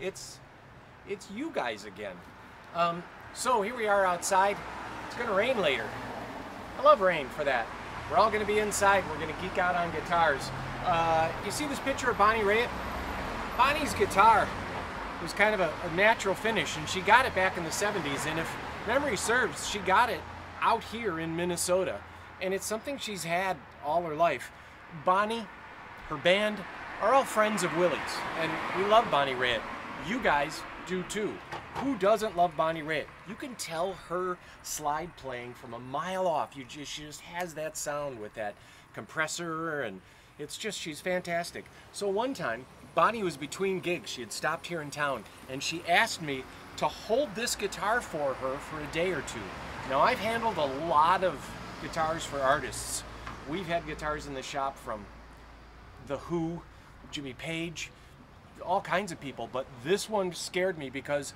It's you guys again. So here we are outside. It's gonna rain later. I love rain for that. We're all gonna be inside. We're gonna geek out on guitars. You see this picture of Bonnie Raitt? Bonnie's guitar was kind of a natural finish, and she got it back in the 70s, and if memory serves, she got it out here in Minnesota, and it's something she's had all her life. Bonnie, her band, are all friends of Willie's, and we love Bonnie Raitt. You guys do too. Who doesn't love Bonnie Raitt? You can tell her slide playing from a mile off. She just has that sound with that compressor, and it's just, she's fantastic. So one time, Bonnie was between gigs. She had stopped here in town, and she asked me to hold this guitar for her for a day or two. Now, I've handled a lot of guitars for artists. We've had guitars in the shop from The Who, Jimmy Page, all kinds of people, but this one scared me because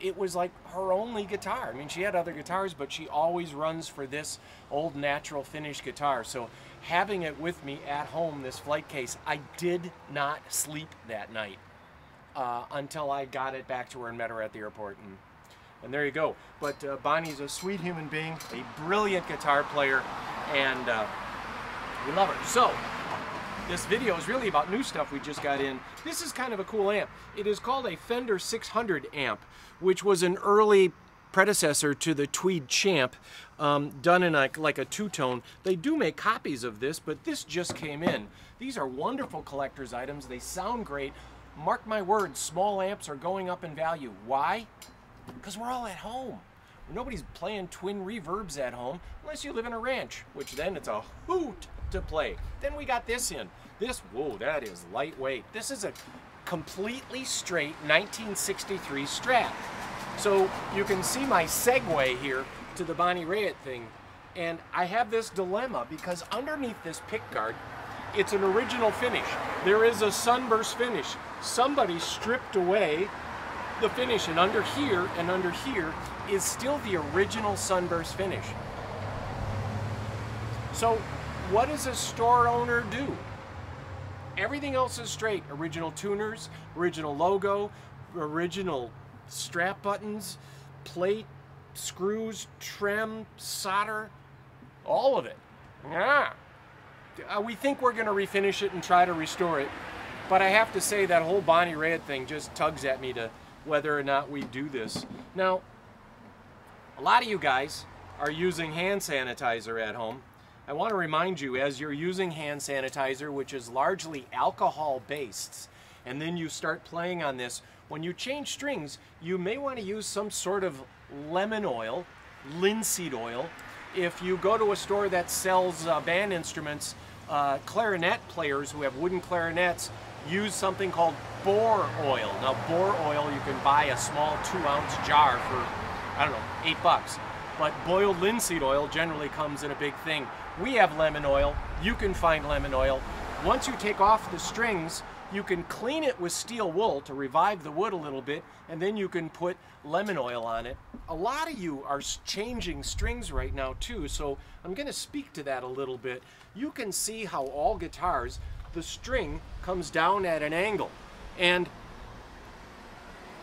it was like her only guitar. I mean, she had other guitars, but she always runs for this old natural finish guitar. So having it with me at home, this flight case, I did not sleep that night until I got it back to her and met her at the airport, and there you go. But Bonnie's a sweet human being, a brilliant guitar player, and we love her. So this video is really about new stuff we just got in. This is kind of a cool amp. It is called a Fender 600 amp, which was an early predecessor to the Tweed Champ, done in like a two-tone. They do make copies of this, but this just came in. These are wonderful collector's items. They sound great. Mark my words, small amps are going up in value. Why? Because we're all at home. Nobody's playing Twin Reverbs at home, unless you live in a ranch, which then it's a hoot to play. Then we got this in. This, whoa, that is lightweight. This is a completely straight 1963 Strat. So you can see my segue here to the Bonnie Raitt thing. And I have this dilemma because underneath this pickguard, it's an original finish. There is a sunburst finish. Somebody stripped away the finish, and under here and under here is still the original sunburst finish. So what does a store owner do? Everything else is straight. Original tuners, original logo, original strap buttons, plate, screws, trim, solder, all of it. Yeah. We think we're going to refinish it and try to restore it, but I have to say that whole Bonnie Raitt thing just tugs at me to whether or not we do this. Now, a lot of you guys are using hand sanitizer at home. I want to remind you, as you're using hand sanitizer, which is largely alcohol-based, and then you start playing on this, when you change strings, you may want to use some sort of lemon oil, linseed oil. If you go to a store that sells band instruments, clarinet players who have wooden clarinets use something called bore oil. Now, bore oil, you can buy a small 2-ounce jar for, I don't know, $8. But boiled linseed oil generally comes in a big thing. We have lemon oil. You can find lemon oil. Once you take off the strings, you can clean it with steel wool to revive the wood a little bit, and then you can put lemon oil on it. A lot of you are changing strings right now too, so I'm going to speak to that a little bit. You can see how all guitars, the string comes down at an angle, and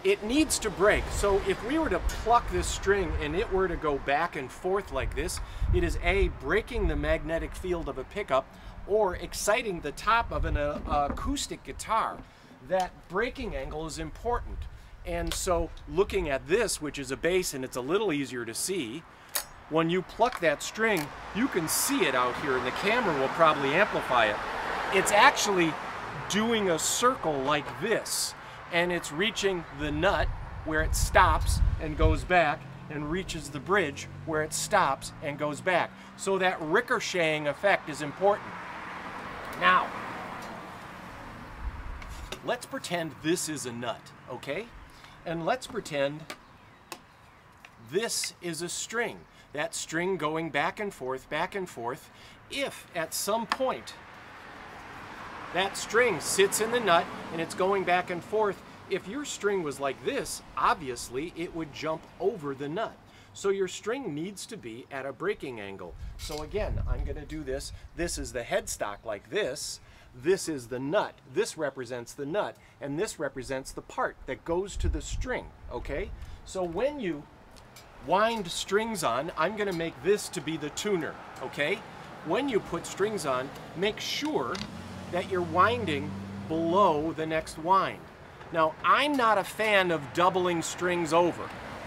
it needs to break. So if we were to pluck this string and it were to go back and forth like this, it is A, breaking the magnetic field of a pickup, or exciting the top of an acoustic guitar. That breaking angle is important. And so looking at this, which is a bass, and it's a little easier to see, when you pluck that string, you can see it out here, and the camera will probably amplify it. It's actually doing a circle like this, and it's reaching the nut where it stops and goes back, and reaches the bridge where it stops and goes back. So that ricocheting effect is important. Now, let's pretend this is a nut, okay? And let's pretend this is a string. That string going back and forth, back and forth. If at some point that string sits in the nut and it's going back and forth, if your string was like this, obviously it would jump over the nut. So your string needs to be at a breaking angle. So again, I'm going to do this. This is the headstock like this. This is the nut, this represents the nut, and this represents the part that goes to the string, okay? So when you wind strings on, I'm gonna make this to be the tuner, okay? When you put strings on, make sure that you're winding below the next wind. Now, I'm not a fan of doubling strings over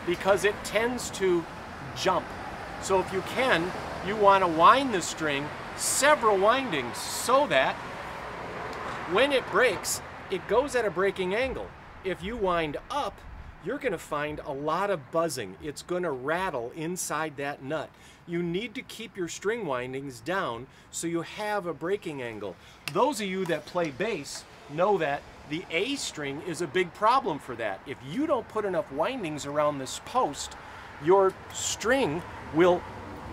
because it tends to jump. So if you can, you want to wind the string several windings so that when it breaks, it goes at a breaking angle. If you wind up, you're going to find a lot of buzzing. It's going to rattle inside that nut. You need to keep your string windings down so you have a breaking angle. Those of you that play bass know that the A string is a big problem for that. If you don't put enough windings around this post, your string will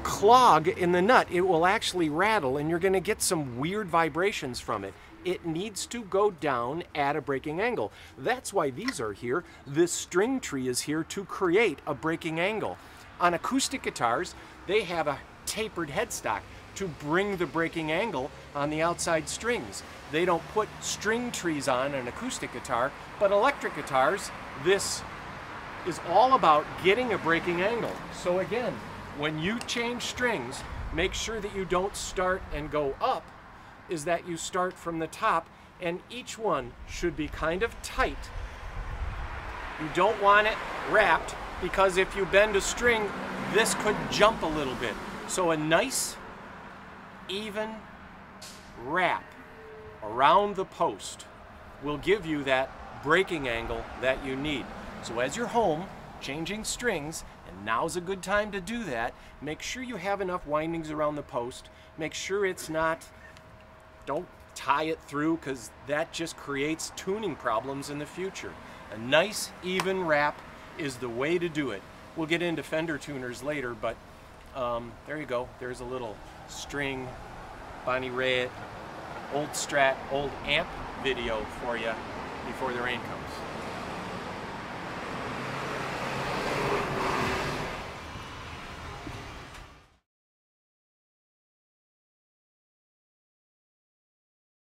clog in the nut. It will actually rattle and you're going to get some weird vibrations from it. It needs to go down at a breaking angle. That's why these are here. This string tree is here to create a breaking angle. On acoustic guitars, they have a tapered headstock to bring the breaking angle on the outside strings. They don't put string trees on an acoustic guitar, but electric guitars, this is all about getting a breaking angle. So again, when you change strings, make sure that you don't start and go up, is that you start from the top, and each one should be kind of tight. You don't want it wrapped because if you bend a string, this could jump a little bit. So a nice, even wrap around the post will give you that breaking angle that you need. So as you're home, changing strings, and now's a good time to do that, make sure you have enough windings around the post, make sure it's not, don't tie it through because that just creates tuning problems in the future. A nice even wrap is the way to do it. We'll get into Fender tuners later, but there you go. There's a little string, Bonnie Raitt, old Strat, old amp video for you before the rain comes.